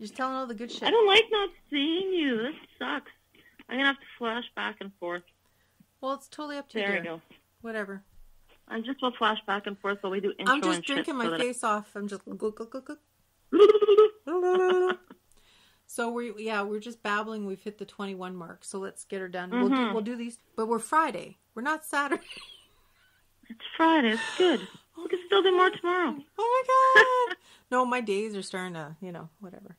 Just telling all the good shit. I don't like not seeing you. This sucks. I'm going to have to flash back and forth. Well, it's totally up to you. There you go. Whatever. I'm just going to flash back and forth while we do intro. I'm just drinking my face off. I'm just... So, we're just babbling. We've hit the 21 mark. So, let's get her done. Mm-hmm. We'll do these. But we're Friday. We're not Saturday. It's Friday. It's good. We can still do more tomorrow. Oh, my God. No, my days are starting to, whatever.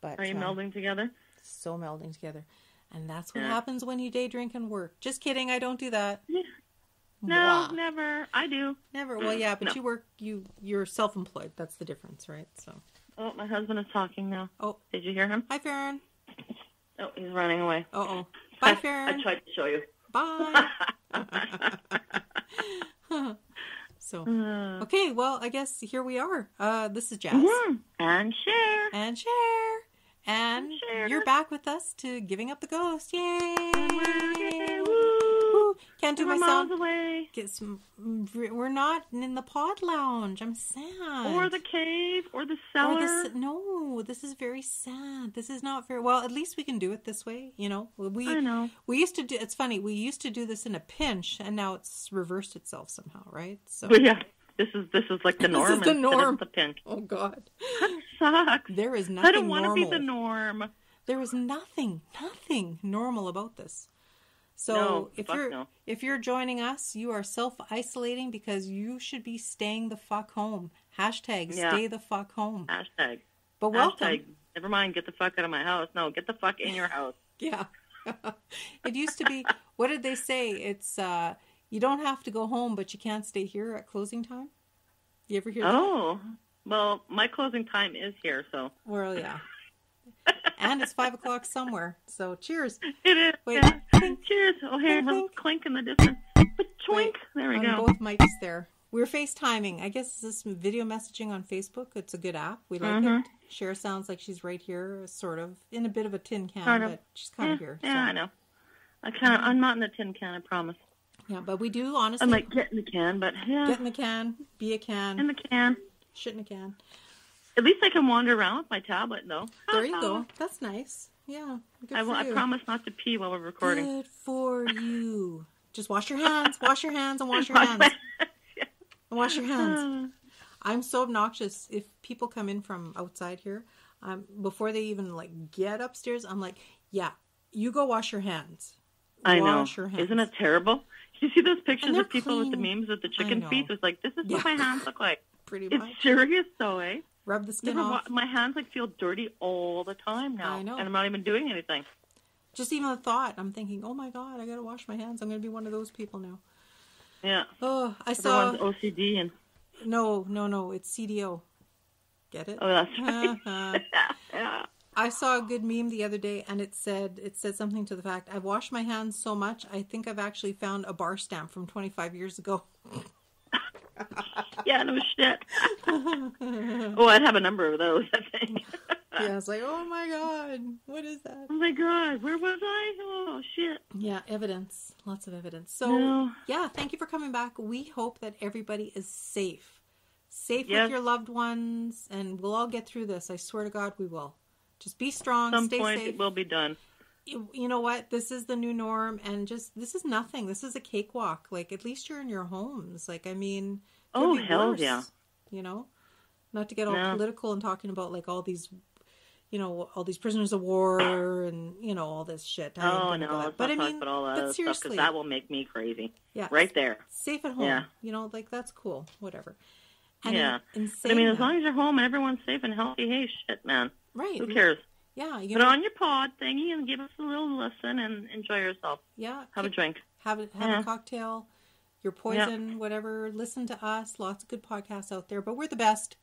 But are you melding together? So melding together. And that's what happens when you day drink and work. Just kidding. I don't do that. Yeah. No, never. I do. Never. Well, yeah, but you work. You're self-employed. That's the difference, right? So. Oh, my husband is talking now. Oh. Did you hear him? Hi, Farron. Oh, he's running away. Uh-oh. Bye, Farron. I tried to show you. Bye. So, okay, well, I guess here we are. This is Jazz. Mm-hmm. And Cher. And Cher. And Cher. You're back with us to Giving Up the Ghost. Yay! Yay. Woo. Can't do my sound. We're not in the pod lounge. I'm sad. Or the cave. Or the cellar. No, this is very sad. This is not very... Well, at least we can do it this way, I know. We used to do... It's funny. We used to do this in a pinch, and now it's reversed itself somehow, right? So yeah. This is like the norm. This is the norm. The pinch. Oh, God. That sucks. There is nothing normal. I don't want to be the norm. There is nothing normal about this. So if you're joining us, you are self-isolating because you should be staying the fuck home. Hashtag stay the fuck home. Hashtag. But welcome. Hashtag, never mind, get the fuck out of my house. No, get the fuck in your house. Yeah. It used to be, what did they say? It's... you don't have to go home, but you can't stay here at closing time. You ever hear that? Oh, well, my closing time is here, so. Well, yeah. And it's 5 o'clock somewhere, so cheers. It is. Wait. Yeah. Cheers. Oh, here, a clink in the distance. Wait, there we go. On both mics there. We're FaceTiming. I guess this video messaging on Facebook. It's a good app. We like it. Cher sounds like she's right here, sort of, in a bit of a tin can, but she's kind of here. Yeah, so. I know. I'm not in the tin can, I promise. Yeah, but we do, honestly. I'm like, get in the can, but yeah. Get in the can, be a can. In the can. Shit in a can. At least I can wander around with my tablet, though. There you go. That's nice. Yeah, good for you. I promise not to pee while we're recording. Good for you. Just wash your hands. Wash your hands and wash your hands. And wash your hands. I'm so obnoxious. If people come in from outside here, before they even, get upstairs, I'm like, yeah, you go wash your hands. I know. Wash your hands. Isn't it terrible? You see those pictures of people clean. With the memes with the chicken feet? It's like, this is what my hands look like. Pretty much. It's serious, though, eh? Rub the skin off. My hands, feel dirty all the time now. I know. And I'm not even doing anything. Just even the thought. I'm thinking, oh, my God, I got to wash my hands. I'm going to be one of those people now. Yeah. Oh, Everyone's OCD and... No. It's CDO. Get it? Oh, that's right. Yeah. I saw a good meme the other day, and it said something to the fact, I've washed my hands so much, I think I've actually found a bar stamp from 25 years ago. Yeah, no shit. Oh, I'd have a number of those, I think. Yeah, it's like, oh my God, what is that? Oh my God, where was I? Oh, shit. Yeah, evidence. Lots of evidence. So, yeah, thank you for coming back. We hope that everybody is safe. Safe with your loved ones, and we'll all get through this. I swear to God, we will. Just be strong, stay safe. At some point, it will be done. You know what? This is the new norm, and this is nothing. This is a cakewalk. At least you're in your homes. Oh, hell yeah. Not to get all political and talking about, all these, all these prisoners of war and, all this shit. Oh, no, let's not talk about all that stuff, because that will make me crazy. Yeah. Right there. Safe at home. Yeah. That's cool. Whatever. And yeah. As long as you're home and everyone's safe and healthy, hey, shit, man. Right. Who cares? Yeah. Put on your pod thingy and give us a little listen and enjoy yourself. Yeah. Have a drink. Have a cocktail. Your poison, whatever. Listen to us. Lots of good podcasts out there, but we're the best.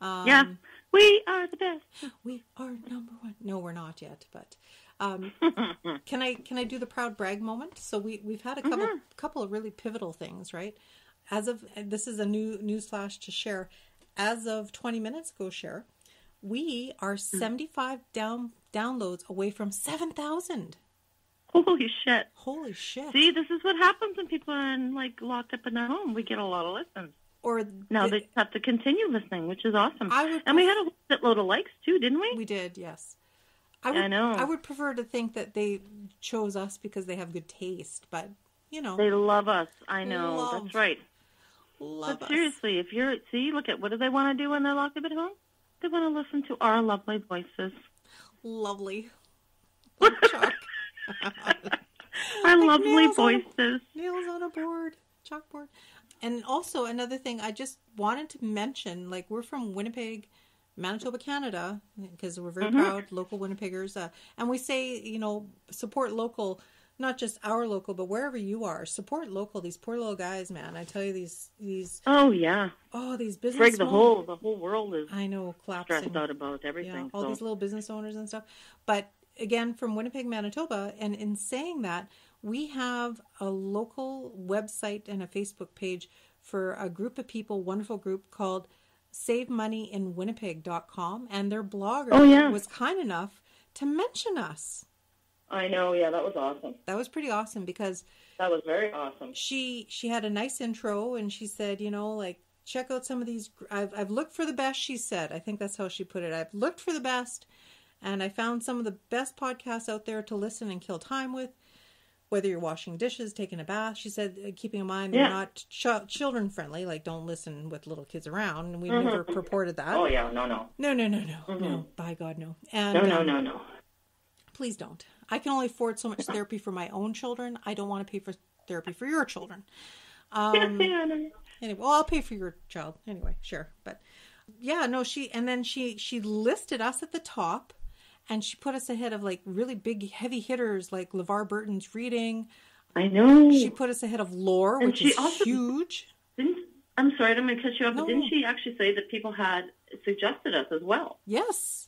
We are the best. We are number one. No, we're not yet, but can I do the proud brag moment? So we've had a couple of really pivotal things, right? This is a new newsflash to share. As of 20 minutes ago, share. We are 75 downloads away from 7,000. Holy shit. See, this is what happens when people are, locked up in their home. We get a lot of listens. or now they have to continue listening, which is awesome. And we had a shitload of likes too, didn't we? We did, yes. I know. I would prefer to think that they chose us because they have good taste, but you know, they love us. I know. That's right. Love us. But seriously, if you're look at what do they want to do when they're locked up at home? They want to listen to our lovely voices. Lovely. Like Chuck. Our like lovely voices. Nails on a board, chalkboard. And also another thing I just wanted to mention, like we're from Winnipeg, Manitoba, Canada, because we're very proud local Winnipeggers. And we say, you know, support local, not just our local, but wherever you are, support local. These poor little guys, man. I tell you, these. Oh, yeah. Oh, these business owners. The whole world is collapsing. Stressed out about everything. Yeah, all these little business owners and stuff. But again, from Winnipeg, Manitoba, and in saying that, we have a local website and a Facebook page for a group of people, wonderful group called SaveMoneyInWinnipeg.com, and their blogger was kind enough to mention us. I know, yeah, that was awesome. That was pretty awesome because that was very awesome. She had a nice intro and she said, you know, like check out some of these. I've looked for the best, she said. I think that's how she put it. I've looked for the best, and I found some of the best podcasts out there to listen and kill time with. Whether you're washing dishes, taking a bath, she said, keeping in mind they're not children friendly. Like, don't listen with little kids around. And we never purported that. Oh yeah, no. No, by God, no. And no. Please don't. I can only afford so much therapy for my own children. I don't want to pay for therapy for your children. Anyway, well, I'll pay for your child anyway. Sure, but yeah, no. She listed us at the top. And she put us ahead of, like, really big, heavy hitters, like LeVar Burton's reading. I know. She put us ahead of Lore, and which is also huge. I'm sorry, I didn't mean to cut you off, but didn't she actually say that people had suggested us as well? Yes.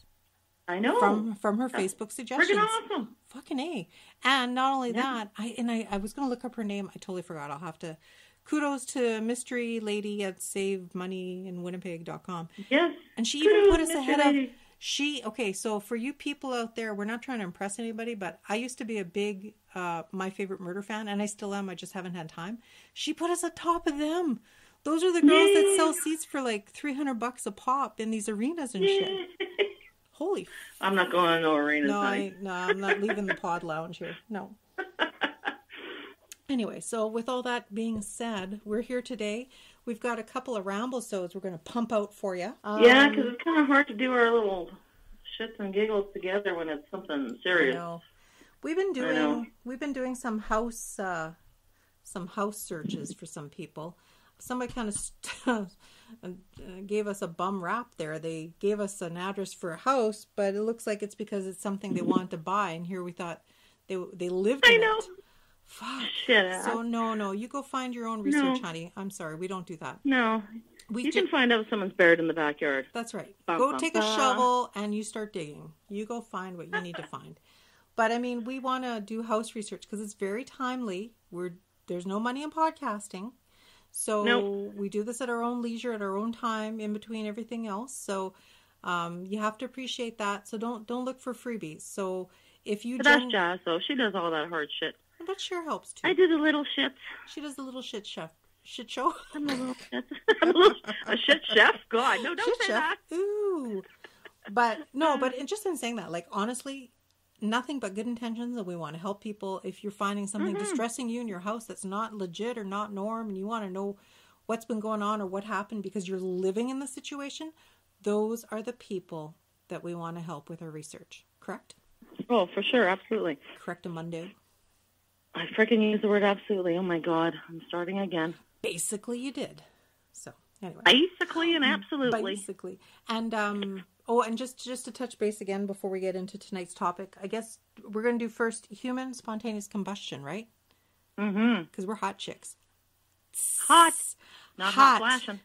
I know. From her Facebook suggestions. Freaking awesome. Fucking A. And not only that, I was going to look up her name. I totally forgot. I'll have to. Kudos to Mystery Lady at SaveMoneyInWinnipeg.com. Yes. And she even put us ahead of... So for you people out there, we're not trying to impress anybody, but I used to be a big My Favorite Murder fan, and I still am. I just haven't had time. She put us atop of them. Those are the girls that sell seats for like $300 a pop in these arenas and shit. Holy! I'm not going to no arenas. No, I'm not leaving the pod lounge here. No. Anyway, so with all that being said, we're here today. We've got a couple of Ramble-sodes we're going to pump out for you. Yeah, because it's kind of hard to do our little shits and giggles together when it's something serious. I know. We've been doing some house searches for some people. Somebody kind of gave us a bum rap there. They gave us an address for a house, but it looks like it's because it's something they want to buy. And here we thought they lived in it. I know. Fuck. Shit. So no, you go find your own research, honey. I'm sorry, we don't do that. No, you can find out if someone's buried in the backyard. That's right. Take a shovel and you start digging. You go find what you need to find. But I mean, we want to do house research because it's very timely. There's no money in podcasting, so we do this at our own leisure, at our own time, in between everything else. So you have to appreciate that. So don't look for freebies. So if you that's Jazz, though. She does all that hard shit. That sure helps too. I do the little shits. She does the little shit show. I'm a little shit. A shit chef. God, no, don't say that. Ooh, but just in saying that, like honestly, nothing but good intentions, and we want to help people. If you're finding something distressing you in your house that's not legit or not norm, and you want to know what's been going on or what happened because you're living in the situation, those are the people that we want to help with our research. Correct? Oh, for sure, absolutely. Correct-a-mundo. I freaking used the word absolutely. Oh, my God. I'm starting again. Basically, you did. So, anyway. Basically and absolutely. Basically. And, and just to touch base again before we get into tonight's topic, I guess we're going to do first human spontaneous combustion, right? Mm-hmm. Because we're hot chicks. Hot. Not hot flashing.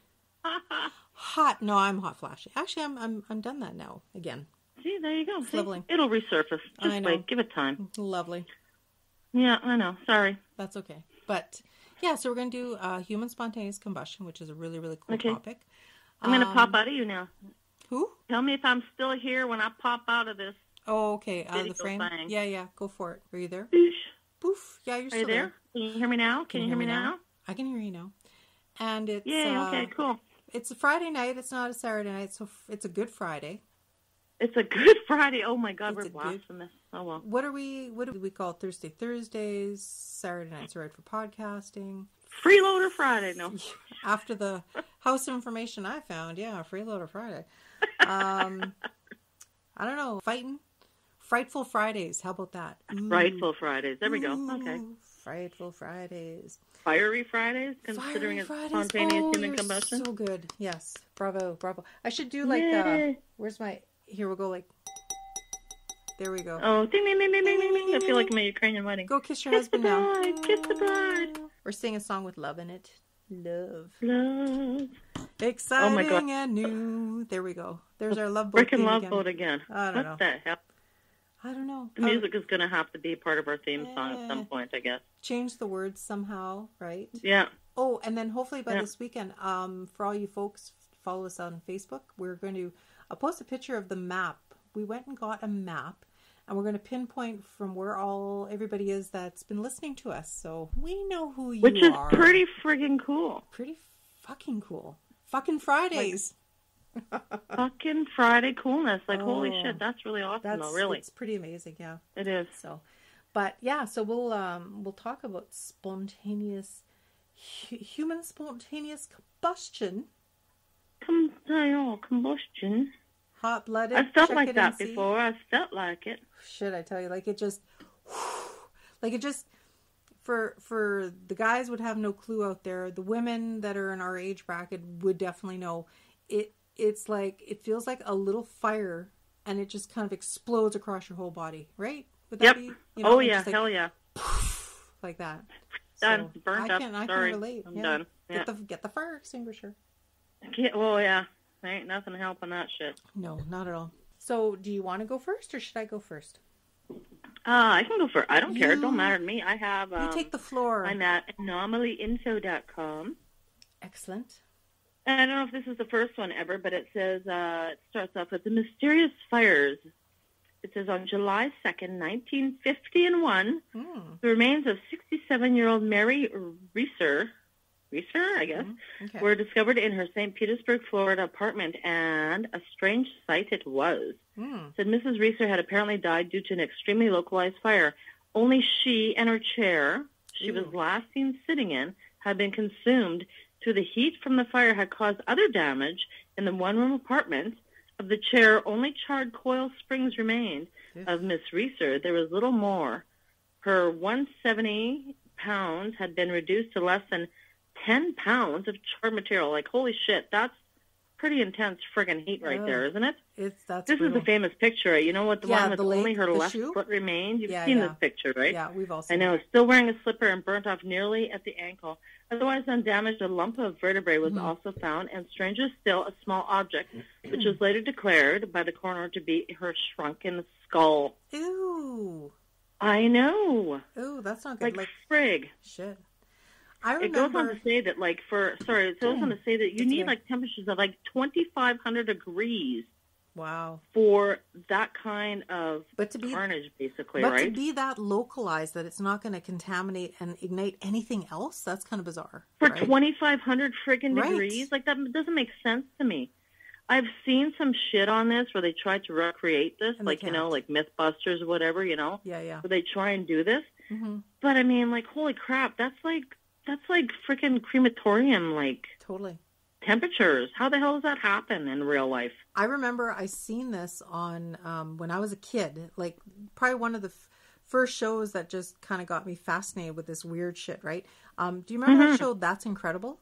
Hot. No, I'm hot flashing. Actually, I'm done that now again. See, there you go. It's leveling. It'll resurface. Just wait. Give it time. Lovely. Yeah, I know. Sorry. That's okay. But, yeah, so we're going to do human spontaneous combustion, which is a really, really cool topic. I'm going to pop out of you now. Who? Tell me if I'm still here when I pop out of this. Oh, okay. Out of the frame? Thing. Yeah. Go for it. Are you there? Boosh. Poof. Yeah, you're still there. Can you hear me now? I can hear you now. And it's okay, cool. It's a Friday night. It's not a Saturday night, so it's a Good Friday. It's a Good Friday. Oh my God, we're blasphemous. Oh well. What do we call Thursday? Thursdays, Saturday nights are right for podcasting. Freeloader Friday. No. After the house information I found, Freeloader Friday. I don't know. Frightful Fridays. How about that? Frightful Fridays. There we go. Okay. Frightful Fridays. Fiery Fridays, considering it's spontaneous human combustion. So good. Yes. Bravo. Bravo. I should do like where's my? Here we'll go like. There we go. Oh, ding ding ding ding ding ding ding. I feel like my Ukrainian wedding. Go kiss your husband now. Kiss the bride. Or sing a song with love in it. Love. Exciting and new. There we go. There's our love boat. Freaking love boat again. I don't know. What the hell? I don't know. The music is going to have to be part of our theme song at some point, I guess. Change the words somehow, right? Yeah. Oh, and then hopefully by this weekend, for all you folks, follow us on Facebook. We're going to post a picture of the map. We went and got a map, and we're going to pinpoint from where everybody is that's been listening to us. So we know who you are. Which is pretty friggin' cool. Pretty fucking cool. Fucking Fridays. Like, fucking Friday coolness, holy shit, that's really awesome. It's pretty amazing. Yeah, it is. So so we'll talk about spontaneous human spontaneous combustion. Combustion, hot-blooded. I've felt like that before. I've felt like it. Shit, I tell you, like it just for the guys would have no clue out there. The women that are in our age bracket would definitely know. It's like, it feels like a little fire, and it just kind of explodes across your whole body, right? Would that be? You know, hell yeah. Poof, like that. Done. So burnt up. I can relate. I'm done. Yeah. Get the fire extinguisher. There ain't nothing helping that shit. No, not at all. So, do you want to go first, or should I go first? I can go first. I don't care. It don't matter to me. I have... you take the floor. I'm at anomalyinfo.com. Excellent. And I don't know if this is the first one ever, but it says, it starts off with the mysterious fires. It says on July 2nd, 1951, the remains of 67-year-old Mary Reeser, I guess, were discovered in her St. Petersburg, Florida apartment, and a strange sight it was. It said Mrs. Reeser had apparently died due to an extremely localized fire. Only she and her chair she was last seen sitting in had been consumed. So the heat from the fire had caused other damage in the one-room apartment. Of the chair, only charred coil springs remained. Of Miss Reeser, there was little more. Her 170 pounds had been reduced to less than 10 pounds of charred material. Like, holy shit, that's pretty intense friggin' heat right there, isn't it? This is a famous picture. You know what? The one with only her left foot remained. You've seen this picture, right? Yeah, we've all seen it. I know. Still wearing a slipper and burnt off nearly at the ankle. Otherwise undamaged, a lump of vertebrae was also found, and stranger still, a small object, which was later declared by the coroner to be her shrunken skull. Ew. I know. Ew, that's not good. Like frig. Shit. I remember... It goes on to say that, you need, temperatures of, 2,500 degrees. Wow. For that kind of carnage, basically, right? But to be that localized that it's not going to contaminate and ignite anything else, that's kind of bizarre. For 2,500 friggin' degrees? Like, that doesn't make sense to me. I've seen some shit on this where they try to recreate this, and Mythbusters or whatever, Yeah. Where they try and do this. Mm-hmm. But, I mean, holy crap, that's freaking crematorium, Totally. Temperatures. How the hell does that happen in real life? I remember I seen this on when I was a kid, probably one of the first shows that just kind of got me fascinated with this weird shit, right? Do you remember that show That's Incredible?